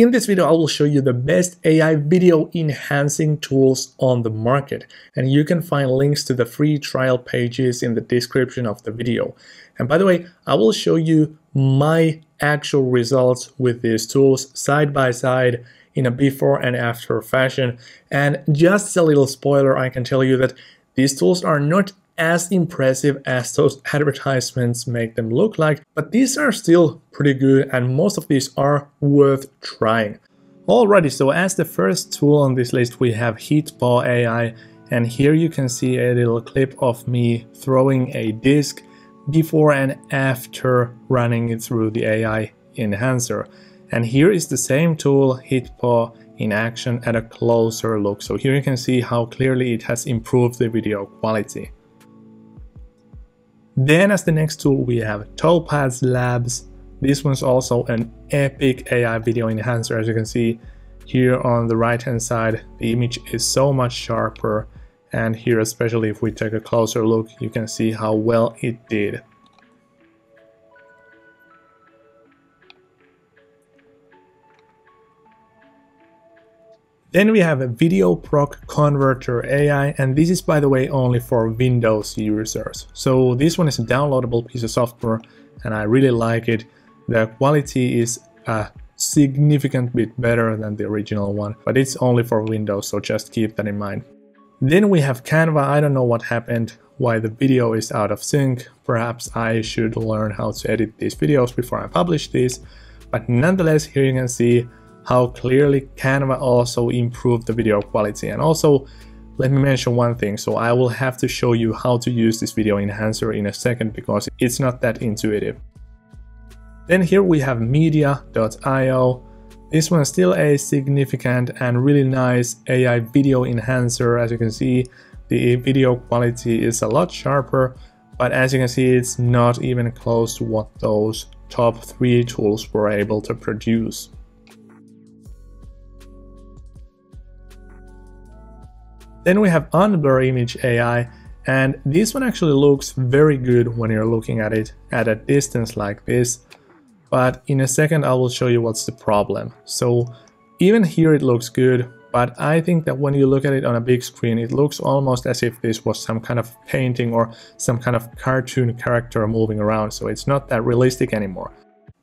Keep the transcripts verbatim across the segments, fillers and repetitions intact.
In this video, I will show you the best A I video enhancing tools on the market, and you can find links to the free trial pages in the description of the video. And by the way, I will show you my actual results with these tools side by side in a before and after fashion. And just a little spoiler, I can tell you that these tools are not as impressive as those advertisements make them look like, but these are still pretty good and most of these are worth trying. Alrighty, so as the first tool on this list we have Hitpaw A I, and here you can see a little clip of me throwing a disc before and after running it through the A I enhancer. And here is the same tool, Hitpaw, in action at a closer look. So here you can see how clearly it has improved the video quality. Then as the next tool we have Topaz Labs. This one's also an epic A I video enhancer. As you can see here on the right hand side, the image is so much sharper, and here especially if we take a closer look you can see how well it did. Then we have a VideoProc Converter A I, and this is, by the way, only for Windows users. So this one is a downloadable piece of software and I really like it. The quality is a significant bit better than the original one, but it's only for Windows, so just keep that in mind. Then we have Canva. I don't know what happened, why the video is out of sync. Perhaps I should learn how to edit these videos before I publish these, but nonetheless here you can see how clearly Canva also improved the video quality. And also let me mention one thing, so I will have to show you how to use this video enhancer in a second because it's not that intuitive. Then here we have media dot i o. This one's still a significant and really nice A I video enhancer. As you can see, the video quality is a lot sharper, but as you can see it's not even close to what those top three tools were able to produce. Then we have Unblur Image A I, and this one actually looks very good when you're looking at it at a distance like this, but in a second I will show you what's the problem. So even here it looks good, but I think that when you look at it on a big screen it looks almost as if this was some kind of painting or some kind of cartoon character moving around, so it's not that realistic anymore.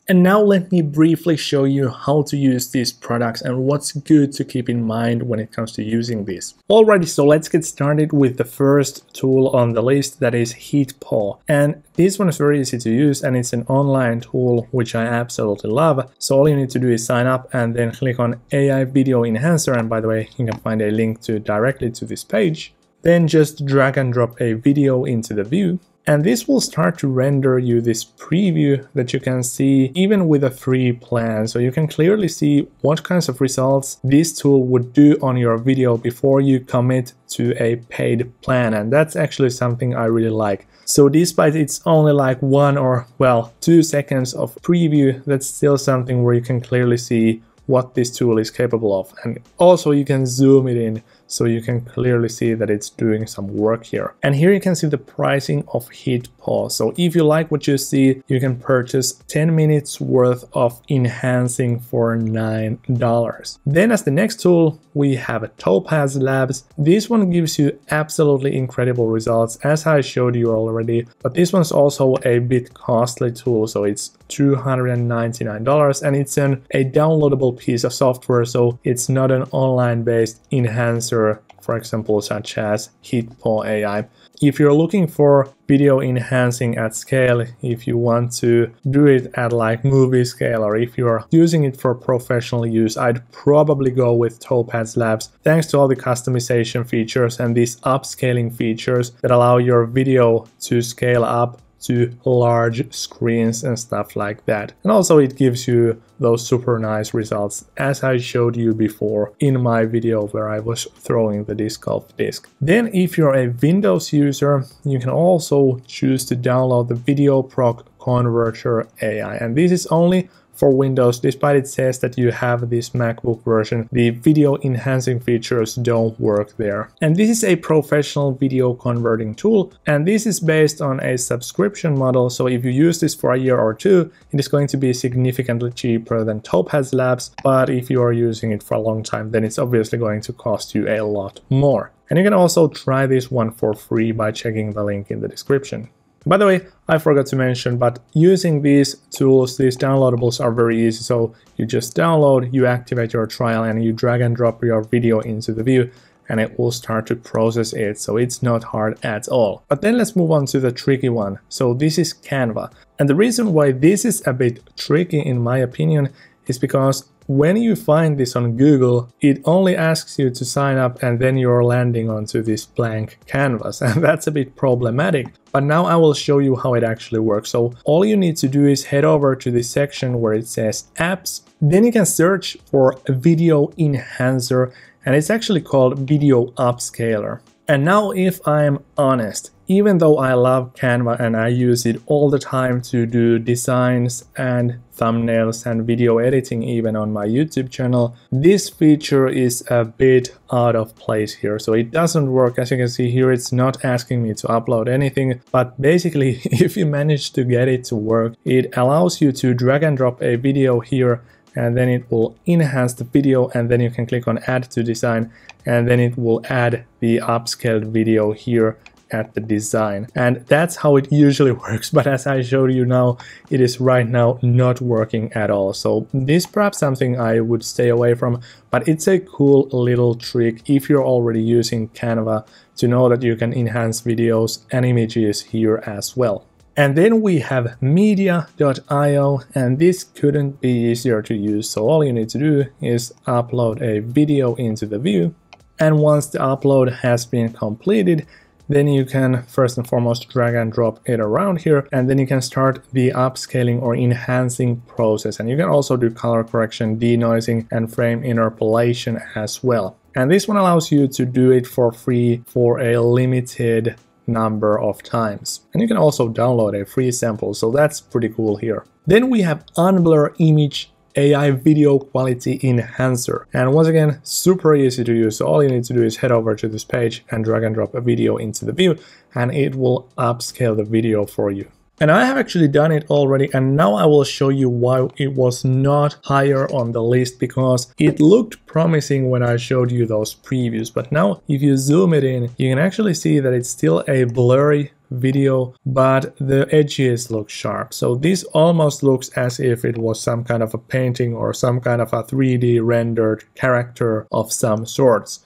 And now let me briefly show you how to use these products and what's good to keep in mind when it comes to using these. Alrighty, so let's get started with the first tool on the list, that is Hitpaw. And this one is very easy to use and it's an online tool which I absolutely love. So all you need to do is sign up and then click on A I Video Enhancer, and by the way you can find a link to directly to this page. Then just drag and drop a video into the view. And this will start to render you this preview that you can see even with a free plan. So you can clearly see what kinds of results this tool would do on your video before you commit to a paid plan. And that's actually something I really like. So despite it's only like one or well, two seconds of preview, that's still something where you can clearly see what this tool is capable of. And also you can zoom it in so you can clearly see that it's doing some work here. And here you can see the pricing of Hitpaw. So if you like what you see, you can purchase ten minutes worth of enhancing for nine dollars. Then as the next tool, we have a Topaz Labs. This one gives you absolutely incredible results as I showed you already, but this one's also a bit costly tool. So it's two hundred ninety-nine dollars and it's an, a downloadable piece of software. So it's not an online based enhancer, for example, such as Hitpaw A I. If you're looking for video enhancing at scale, if you want to do it at like movie scale, or if you're using it for professional use, I'd probably go with Topaz Labs, thanks to all the customization features and these upscaling features that allow your video to scale up to large screens and stuff like that. And also it gives you those super nice results as I showed you before in my video where I was throwing the disc off disc. Then if you're a Windows user, you can also choose to download the VideoProc Converter A I, and this is only for Windows, despite it says that you have this MacBook version, the video enhancing features don't work there. And this is a professional video converting tool, and this is based on a subscription model, so if you use this for a year or two, it is going to be significantly cheaper than Topaz Labs, but if you are using it for a long time, then it's obviously going to cost you a lot more. And you can also try this one for free by checking the link in the description. By the way, I forgot to mention, but using these tools, these downloadables are very easy. So you just download, you activate your trial, and you drag and drop your video into the view, and it will start to process it. So it's not hard at all. But then let's move on to the tricky one. So this is Canva. And the reason why this is a bit tricky, in my opinion, is because when you find this on Google, it only asks you to sign up and then you're landing onto this blank canvas, and that's a bit problematic. But now I will show you how it actually works. So all you need to do is head over to this section where it says apps, then you can search for video enhancer, and it's actually called video upscaler. And now, if I'm honest, even though I love Canva and I use it all the time to do designs and thumbnails and video editing even on my YouTube channel, this feature is a bit out of place here. So it doesn't work. As you can see here, it's not asking me to upload anything, but basically if you manage to get it to work, it allows you to drag and drop a video here, and then it will enhance the video, and then you can click on add to design, and then it will add the upscaled video here at the design. And that's how it usually works, but as I showed you now, it is right now not working at all. So this perhaps something I would stay away from, but it's a cool little trick if you're already using Canva to know that you can enhance videos and images here as well. And then we have media dot i o, and this couldn't be easier to use. So all you need to do is upload a video into the view, and once the upload has been completed, then you can first and foremost drag and drop it around here, and then you can start the upscaling or enhancing process. And you can also do color correction, denoising, and frame interpolation as well. And this one allows you to do it for free for a limited number of times, and you can also download a free sample, so that's pretty cool here. Then we have Unblur Image A I Video Quality Enhancer, and once again super easy to use. So all you need to do is head over to this page and drag and drop a video into the view, and it will upscale the video for you. And I have actually done it already, and now I will show you why it was not higher on the list, because it looked promising when I showed you those previews. But now if you zoom it in, you can actually see that it's still a blurry video, but the edges look sharp. So this almost looks as if it was some kind of a painting or some kind of a three D rendered character of some sorts.